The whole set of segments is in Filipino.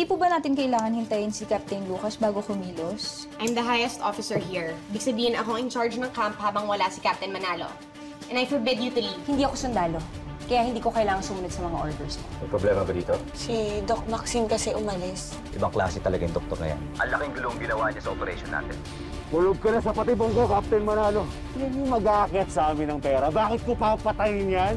Hindi po ba natin kailangan hintayin si Captain Lucas bago kumilos? I'm the highest officer here. Ibig sabihin akong in charge ng camp habang wala si Captain Manalo. And I forbid you to leave. Hindi ako sundalo. Kaya hindi ko kailangan sumunod sa mga orders mo. May problema ba dito? Si Doc Maxine kasi umalis. Ibang klase talaga yung doktor na yan. Ang laking gulong ginawa niya sa operation natin. Kulog ka na sa patibong ko, Captain Manalo. Hindi mag-aakit sa amin ng pera. Bakit ko papatayin yan?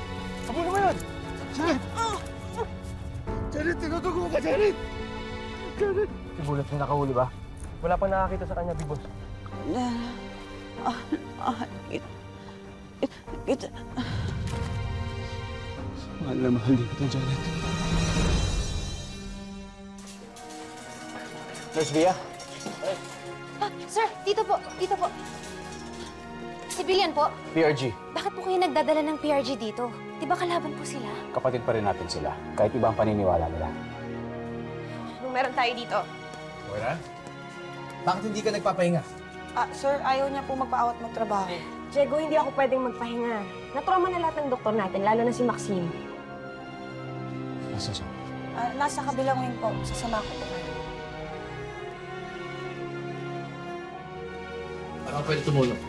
Sabo naman yun! Janet! Janet, tinutugo ka, Janet! Janet! Si Bulat na nakahuli ba? Wala pang nakakita sa kanya, Bibos. Wala. Mahal na mahal din kita, Janet. Nurse Via? Sir, dito po. Dito po. Civilian po. PRG. Bakit po kayo nagdadala ng PRG dito? Di ba kalaban po sila? Kapatid pa rin natin sila. Kahit iba ang paniniwala nila. Anong meron tayo dito? Okay na? Bakit hindi ka nagpapahinga? Sir, ayaw niya po magpaawat magtrabaho. Diego, hindi ako pwedeng magpahinga. Natroma na lahat ng doktor natin, lalo na si Maxine. Nasa siya? Nasa kabilang wing po. Sasama ko po kayo. Parang pwede tumulong.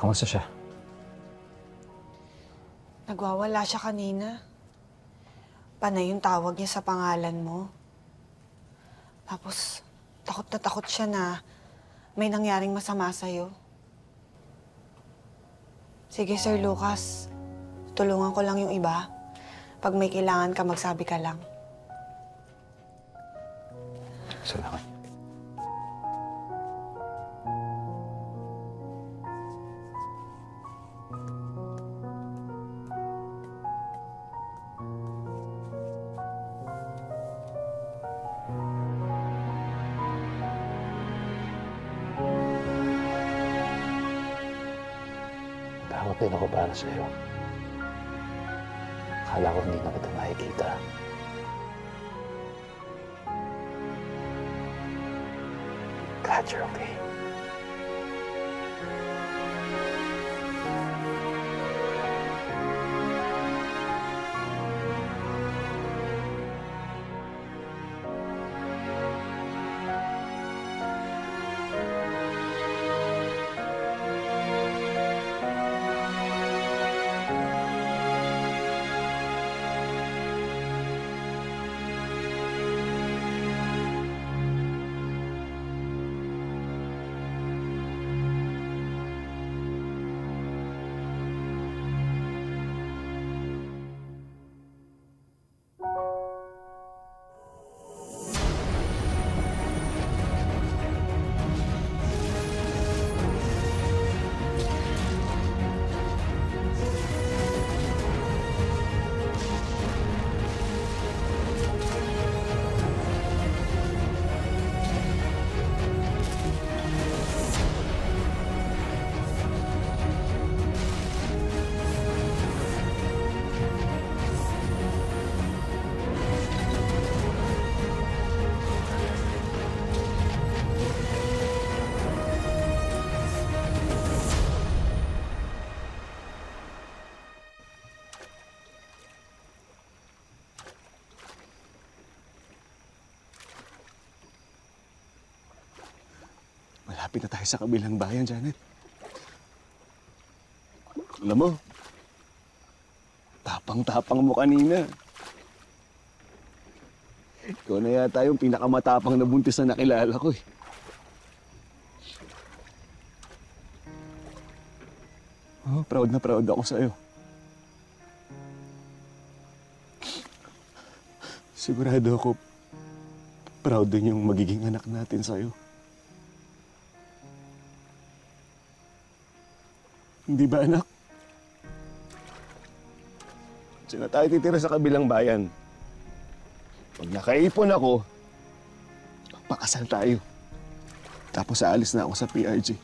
Kamusta siya? Nagwawala siya kanina. Panay yung tawag niya sa pangalan mo. Tapos, takot na takot siya na may nangyaring masama sa'yo. Sige, Sir Lucas. Tulungan ko lang yung iba. Pag may kailangan ka, magsabi ka lang. Salamat. Nakapin ako para sa'yo. Akala ko hindi na kita makikita. God, you're okay. Malapit na tayo sa kabilang bayan, Janet. Alam mo, tapang-tapang mo kanina. Ikaw na yata yung pinakamatapang na buntis na nakilala ko eh. Oh, proud na proud ako sa'yo. Sigurado ako, proud din yung magiging anak natin sa'yo. Hindi ba, anak? Sina tayo titira sa kabilang bayan. Pag nakaipon ako, magpakasal tayo. Tapos aalis na ako sa PRG.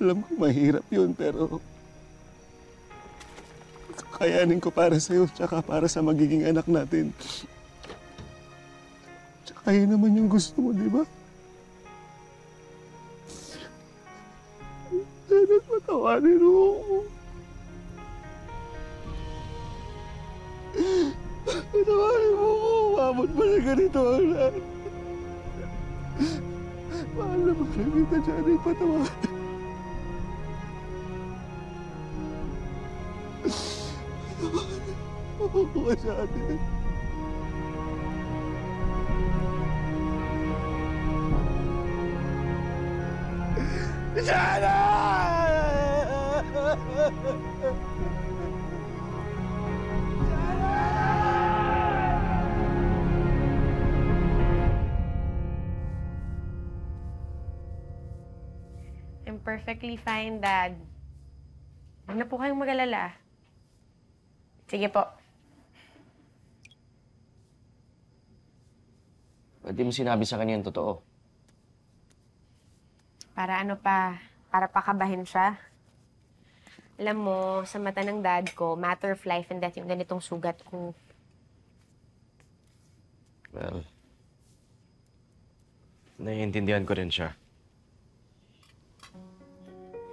Alam ko mahirap yun, pero kakayanin ko para sa'yo, tsaka para sa magiging anak natin. Tsaka yun naman yung gusto mo, di ba? Tawarin mo ako. Tawarin mo ako. Umabot pa na ganito ang lahat. Mahal na magkakita siya rin patawarin. Tawarin mo ako ka siya rin. Janet! I'm perfectly fine, Dad. Huwag na po kayong mag-alala. Sige po. Pwede mo sinabi sa kanya yung totoo. Para ano pa? Para pakabahin siya? Alam mo, sa mata ng dad ko, matter of life and death yung ganitong sugat ko. Well, naiintindihan ko rin siya.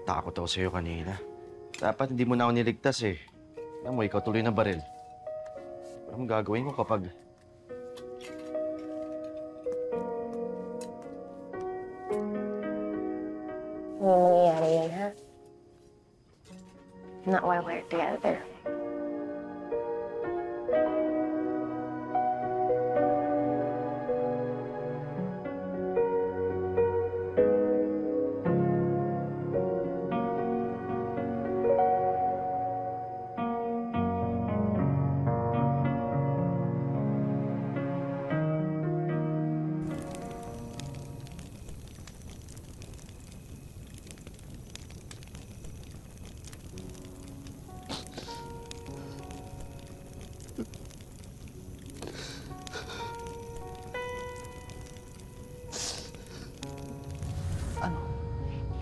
Takot ako sa'yo kanina. Dapat hindi mo na ako niligtas eh. Alam mo, ikaw tuloy na baril. Ano gagawin ko kapag... Not while we're together.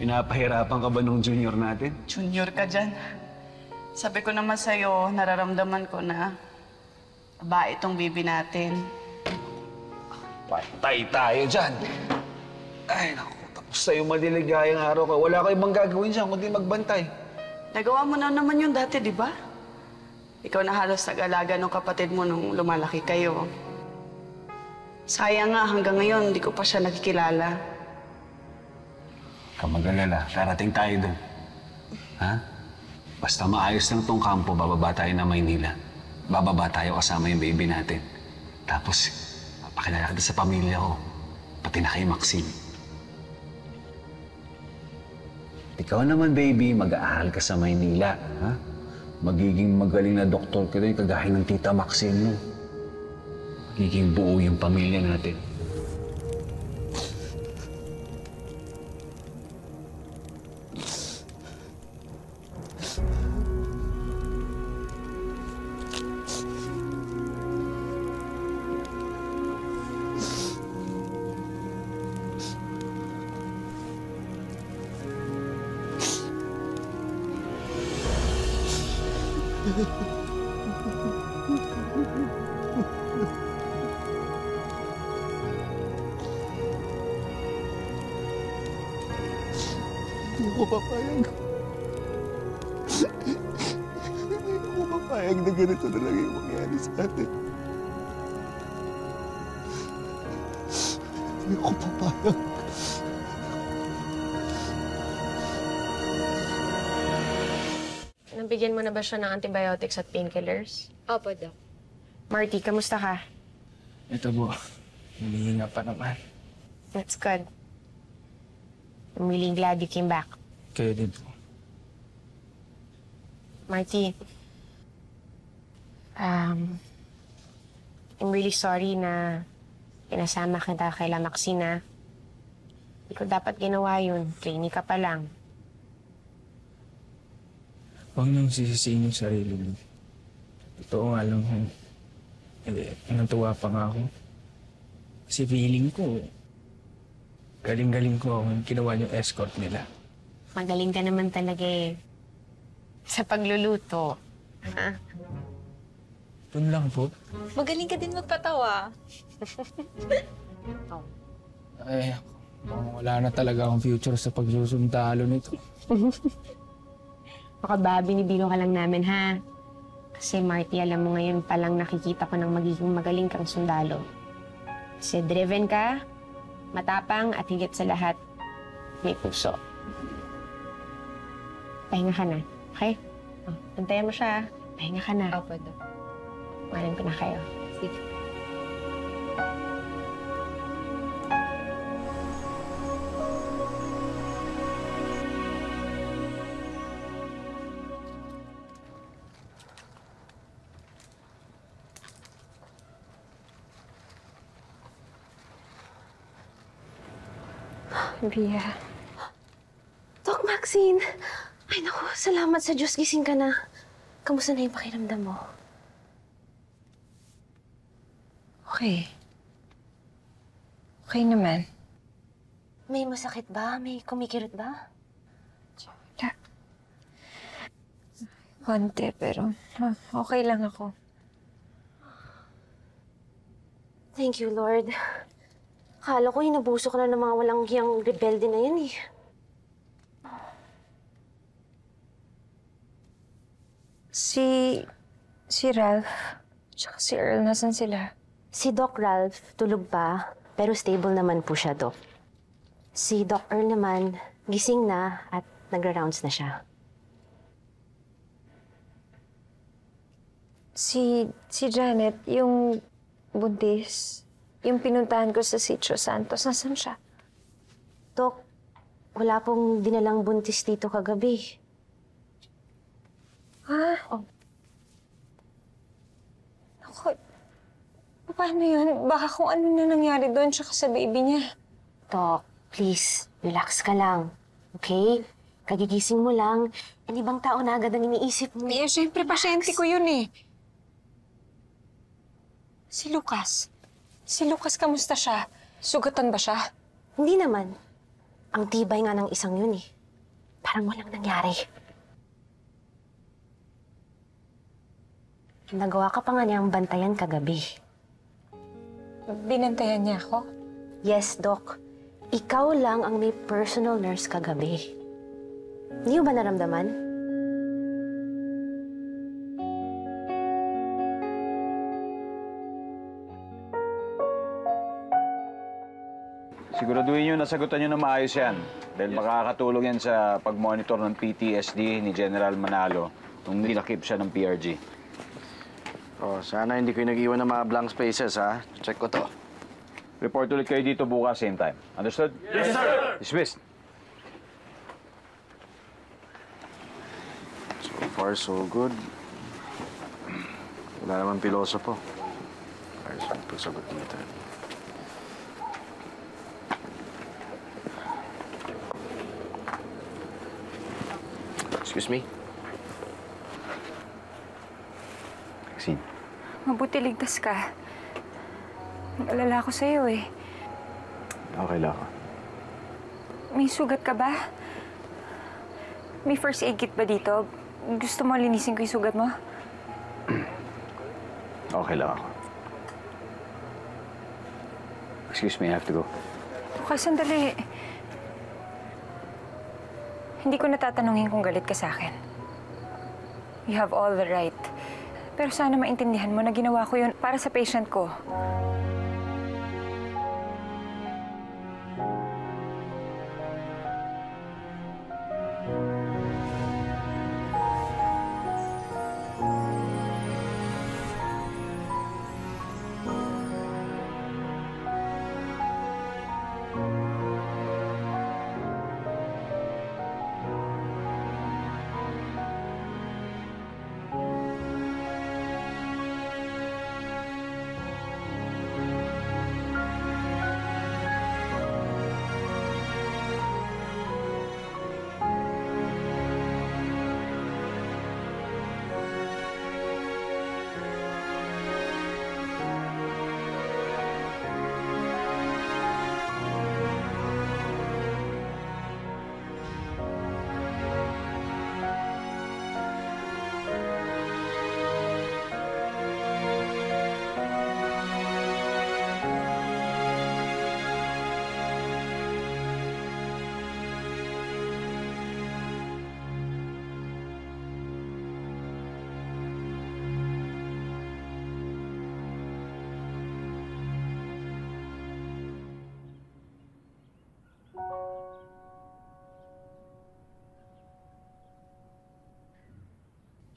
Pinapahirapan ka ba nung junior natin? Junior ka dyan. Sabi ko naman sa'yo, nararamdaman ko na babae itong baby natin. Patay tayo dyan. Ay, naku. Tapos sa'yo maliligayang araw ka. Wala ka ibang gagawin dyan, kundi magbantay. Nagawa mo na naman yun dati, di ba? Ikaw na halos nag-alaga ng kapatid mo nung lumalaki kayo. Sayang nga, hanggang ngayon, hindi ko pa siya nakikilala. Mag-alala, darating tayo doon. Ha? Basta maayos lang tong kampo, bababa tayo na Maynila. Bababa tayo kasama yung baby natin. Tapos, pakilala ka sa pamilya ko. Pati na kay Maxine. Ikaw naman, baby, mag-aaral ka sa Maynila. Ha? Magiging magaling na doktor ka doon, kagaya ng tita Maxine mo. Magiging buo yung pamilya natin. Nabigyan mo na ba siya ng antibiotics at painkillers? Opo, Doc. Marty, kamusta ka? Ito po. Hinihinga pa naman. That's good. I'm really glad you came back. Kayo din po. Marty, I'm really sorry na pinasama kita kay La Maxine. Hindi ko dapat ginawa yun. Trainee ka pa lang. Huwag niyong sisisiin yung sarili mo. Totoo nga lang kung natuwa pa nga ako. Kasi feeling ko, galing-galing ko ang ginawa yung escort nila. Magaling ka naman talaga eh. Sa pagluluto. Ha? Doon lang po. Magaling ka din magpatawa. Oh. Ay, wala na talaga akong future sa pagsusuntalo nito. Baka babinibiro ka lang namin, ha? Kasi Marty, alam mo ngayon palang nakikita ko ng magiging magaling kang sundalo. Kasi driven ka, matapang at higit sa lahat, may puso. Pahinga ka na, okay? Oh, antayan mo siya. Pahinga ka na. Opo, Doc. Maraming ko na kayo. Sige. Bia. Doc Maxine! Ay naku, salamat sa Diyos. Gising ka na. Kamusta na yung pakiramdam mo? Okay. Okay naman. May masakit ba? May kumikirot ba? Wala. Konti, pero okay lang ako. Thank you, Lord. Akala ko, inabuso ka na ng mga walang hiyang rebelde na yan eh. Si Ralph, tsaka si Earl, nasan sila? Si Doc Ralph, tulog pa, pero stable naman po siya, Doc. Si Doc Earl naman, gising na at nagra-rounds na siya. Si Janet, yung buntis... Yung pinuntahan ko sa Sitio Santos, nasan siya? Doc, wala pong dinalang buntis dito kagabi. Ha? Oh. Naku, paano yun? Baka kung ano na nangyari doon siya sa baby niya. Doc, please, relax ka lang. Okay? Kagigising mo lang. Ang ibang tao na agad ang iniisip mo. Eh, siyempre, pasyente ko yun eh. Si Lucas, kamusta siya? Sugatan ba siya? Hindi naman. Ang tibay nga ng isang yun eh. Parang walang nangyari. Nagawa ka pa nga niyang bantayan kagabi. Binantayan niya ako? Yes, Doc. Ikaw lang ang may personal nurse kagabi. Hindi mo ba naramdaman? Siguraduhin nyo, nasagutan nyo na maayos yan. Dahil makakatulong yan sa pag-monitor ng PTSD ni General Manalo nung nilakip siya ng PRG. Oh, sana hindi ko nag-iwan ng mga blank spaces, ha? Check ko to. Report ulit kayo dito bukas, same time. Understood? Yes, sir! Dismissed. So far, so good. Wala naman piloso po. Ayos ang pagsagot dito. Excuse me? Maxine. Mabuti ligtas ka. Nag-alala ako sa'yo eh. Okay lang ako. May sugat ka ba? May first aid kit ba dito? Gusto mo linisin ko yung sugat mo? Okay lang ako. Excuse me, I have to go. Okay, sandali. Hindi ko natatanungin kung galit ka sa akin. You have all the right. Pero sana maintindihan mo na ginawa ko yun para sa patient ko.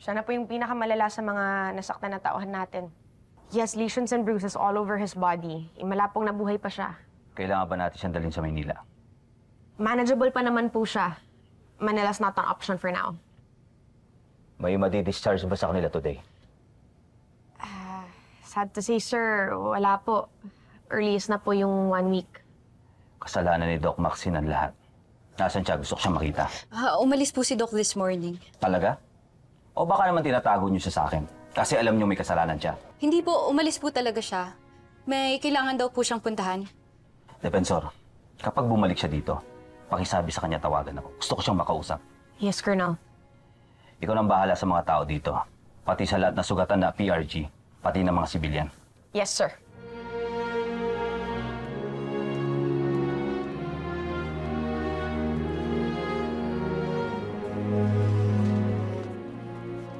Siya na po yung pinakamalala sa mga nasaktan na tauhan natin. He has lesions and bruises all over his body. Malapong nabuhay pa siya. Kailangan ba natin siyang dalhin sa Maynila? Manageable pa naman po siya. Manila's not an option for now. May madi-discharge ba sa kanila today? Sad to say, sir, wala po. Earliest na po yung 1 week. Kasalanan ni Doc Maxine ang lahat. Nasaan siya? Gusto ko siya makita. Umalis po si Doc this morning. Talaga? O baka naman tinatago niyo siya sa akin? Kasi alam niyo may kasalanan siya. Hindi po, umalis po talaga siya. May kailangan daw po siyang puntahan. Defensor, kapag bumalik siya dito, pakisabi sa kanya tawagan ako. Gusto ko siyang makausap. Yes, Colonel. Ikaw nang bahala sa mga tao dito. Pati sa lahat na sugatan na PRG, pati ng mga sibilyan. Yes, sir.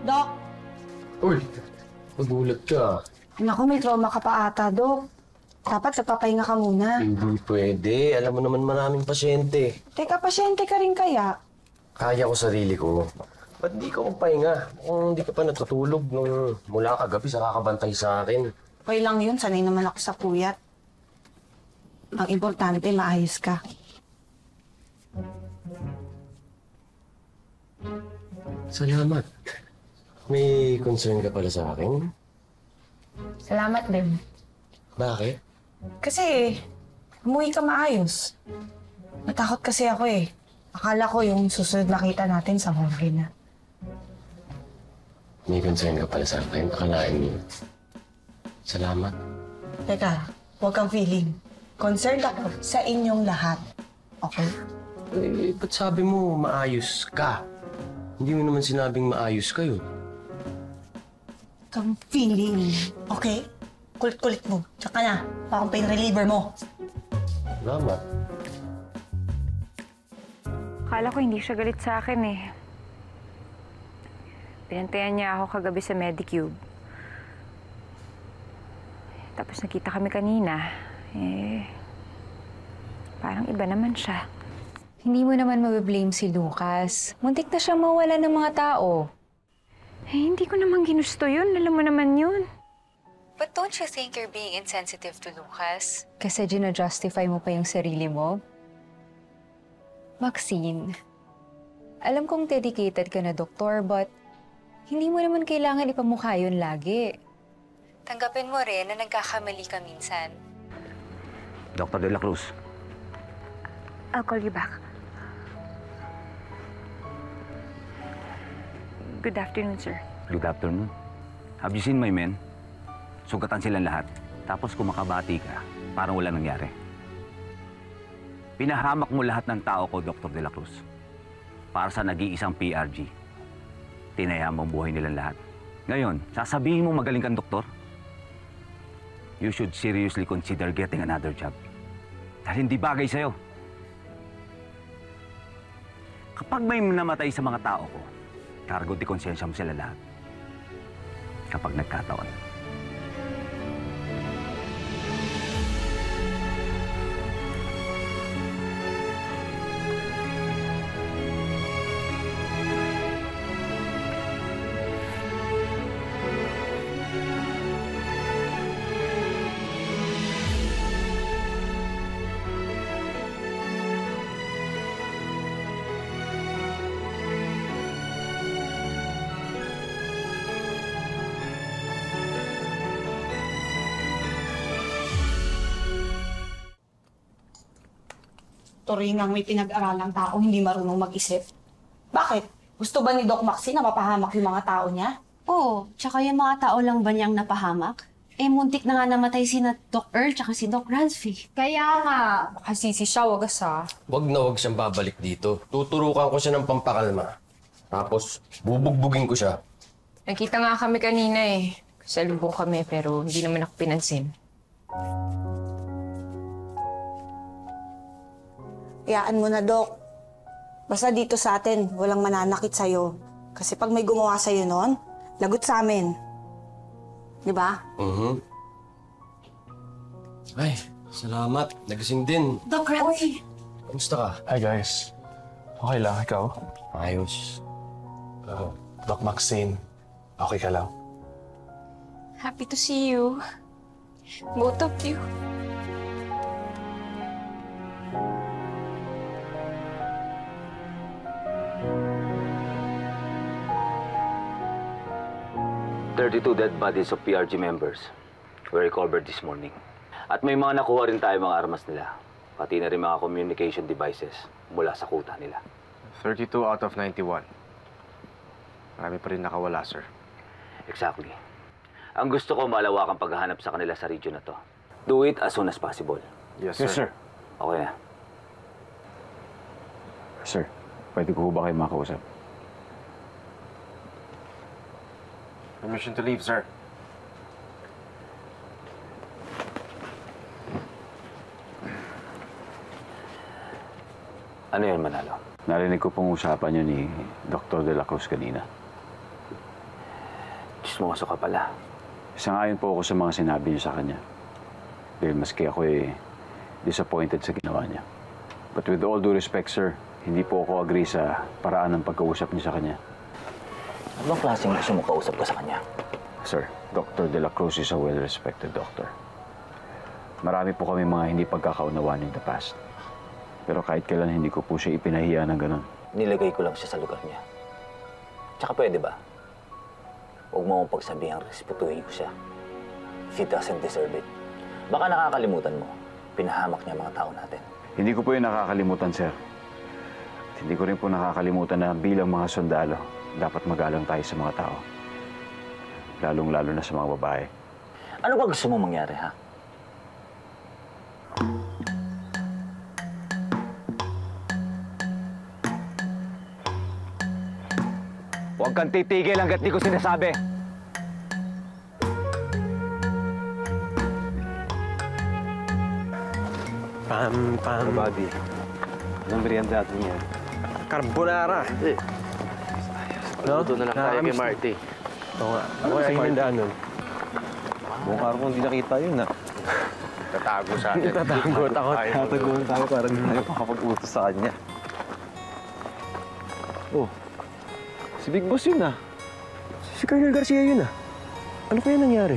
Doc! Uy! Magulat ka. Naku, may trauma ka pa ata, Doc. Dapat napapahinga ka muna. Hindi pwede. Alam mo naman maraming pasyente. Teka, pasyente ka rin kaya? Kaya ko sarili ko. Ba't di ka magpahinga? Kung hindi ka pa natutulog nung mula kagabi sa kakabantay sa akin. Okay lang yun. Sanay naman ako sa puyat. Ang importante, maayos ka. Salamat. May concern ka pala sa akin? Salamat din. Bakit? Kasi, umuwi ka maayos. Natakot kasi ako eh. Akala ko yung susunod nakita natin sa morgue na. May concern ka pala sa akin? Akalain mo. Salamat. Teka, huwag kang feeling. Concerned ako sa inyong lahat. Okay? Eh, ba't sabi mo maayos ka? Hindi mo naman sinabing maayos kayo. Kang feeling. Okay? Kulit-kulit mo. Tsaka na. Pakong pain reliever mo. Lama. Akala ko hindi siya galit sa akin eh. Pinantayan niya ako kagabi sa Medicube. Tapos nakita kami kanina. Eh, parang iba naman siya. Hindi mo naman mabiblame si Lucas. Muntik na siyang mawala ng mga tao. Eh, hindi ko naman ginusto yun. Alam mo naman yun. But don't you think you're being insensitive to Lucas? Kasi gina-justify mo pa yung sarili mo? Maxine, alam kong dedicated ka na doktor, but hindi mo naman kailangan ipamukha yun lagi. Tanggapin mo rin na nagkakamali ka minsan. Dr. De La Cruz. I'll call you back. Good afternoon, sir. Good afternoon. Have you seen my men? Sugatan silang lahat. Tapos kumakabati ka, parang wala nangyari. Pinahamak mo lahat ng tao ko, Dr. De La Cruz. Para sa nag-iisang PRG. Tinayaan mo ang buhay nilang lahat. Ngayon, sasabihin mo magaling kang doktor? You should seriously consider getting another job. Dahil hindi bagay sa'yo. Kapag may namatay sa mga tao ko, cargo de konsensya mo sila lahat. Kapag nagkataon. Turingang may pinag-aralang tao hindi marunong mag-isip. Bakit? Gusto ba ni Doc Maxine na mapahamak yung mga tao niya? Oo, tsaka yung mga tao lang ba niyang napahamak? Eh, muntik na nga namatay si na Doc Earl tsaka si Doc Ransfield. Kaya nga, kasi si siya wagas ha. Wag na wag siyang babalik dito. Tuturukan ko siya ng pampakalma. Tapos, bubugbugin ko siya. Nakita nga kami kanina eh. Kasalubong kami pero hindi naman ako pinansin. Iyaan mo na, Doc. Basta dito sa atin, walang mananakit sa'yo. Kasi pag may gumawa sa'yo noon, lagot sa amin. Di ba? Mm-hmm. Ay, salamat. Nagising din. Doc Ralph! Kamusta ka? Hi, guys. Okay lang. Ikaw? Ayos. Doc Maxine, Okay ka lang? Happy to see you. Both of you. "32 dead bodies of PRG members were recovered this morning. At may mga nakuha rin tayo mga armas nila. Pati na rin mga communication devices mula sa kuta nila." 32 out of 91. Marami pa rin nakawala, sir. Exactly. Ang gusto ko, malawakang paghahanap sa kanila sa region na to. Do it as soon as possible. Yes, sir. Yes, sir. Okay na. Sir, pwede ko ba kayo makausap? Permission to leave, sir. Ano yun, Manalo? Narinig ko pong usapan niyo ni Dr. De La Cruz kanina. Chismoso ka pala. Sangayon po ako sa mga sinabi niyo sa kanya. Dahil maski ako eh disappointed sa ginawa niya. But with all due respect, sir, hindi po ako agree sa paraan ng pagkausap niyo sa kanya. Anong klaseng gusto mo kausap ka sa kanya? Sir, Dr. De La Cruz is a well-respected doctor. Marami po kami mga hindi pagkakaunawaan in the past. Pero kahit kailan hindi ko po siya ipinahiya ng ganun. Nilagay ko lang siya sa lugar niya. Tsaka pwede ba? Huwag mo akong pagsabihang respetuhin ko siya. He doesn't deserve it. Baka nakakalimutan mo, pinahamak niya mga tao natin. Hindi ko po yun nakakalimutan, sir. At hindi ko rin po nakakalimutan na bilang mga sundalo, dapat magalang tayo sa mga tao. Lalong-lalo na sa mga babae. Ano ba gusto mo mangyari, ha? Huwag kang titigil hanggat di ko sinasabi. Pam. Bobby, anong merienda natin yan? Carbonara. No? Doon na lang tayo kay Marty. Oo nga. Ano ba yung handaan nun? Buong araw kung hindi nakita yun, ha? Tatago sa atin. Tatago. Tatagoon tayo para hindi tayo makapag-utos sa kanya. Oh. Si Big Boss yun, ha? Si Colonel Garcia yun, ha? Ano kaya nangyari?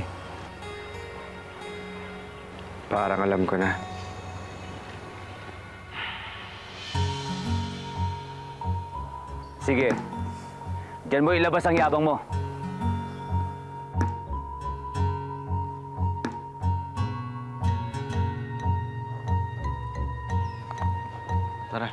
Parang alam ko na. Sige. Diyan mo ilabas ang yabang mo. Tara.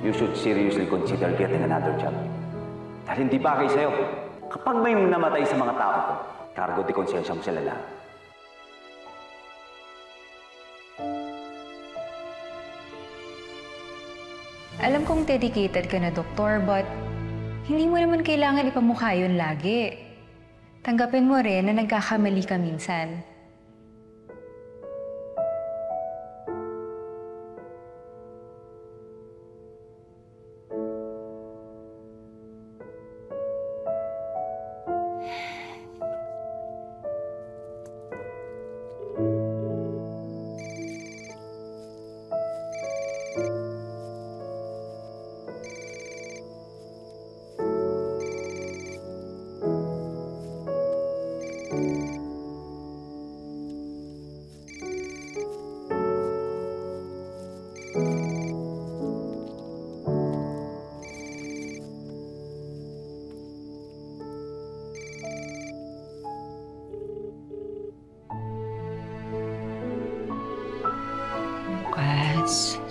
You should seriously consider getting another job. Dahil hindi bagay sa'yo. Kapag may namatay sa mga tao ko, cargo de conscientia mo sila lang. Alam kong dedicated ka na, Doktor, but hindi mo naman kailangan ipamukha yun lagi. Tanggapin mo rin na nagkakamali ka minsan.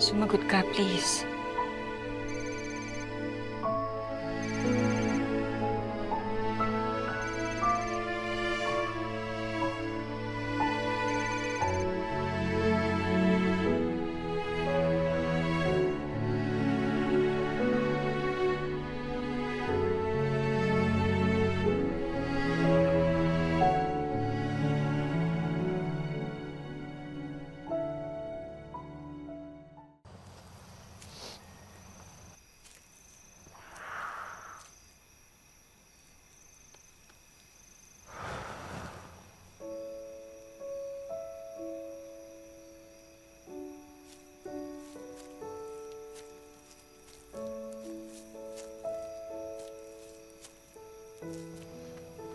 Sumagot ka, please.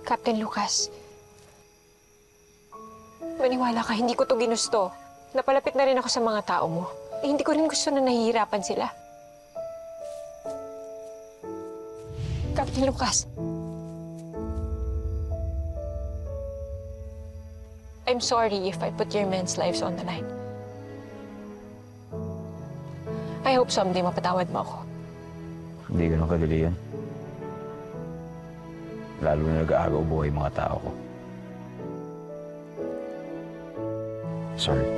Captain Lucas, maniwala ka, hindi ko to ginusto. Napalapit na rin ako sa mga tao mo. Eh, hindi ko rin gusto na nahihirapan sila. Captain Lucas, I'm sorry if I put your men's lives on the line. I hope someday mapatawad mo ako. Hindi ganun kadali yan. Lalo na nag-aagaw buhay mga tao ko. Sorry.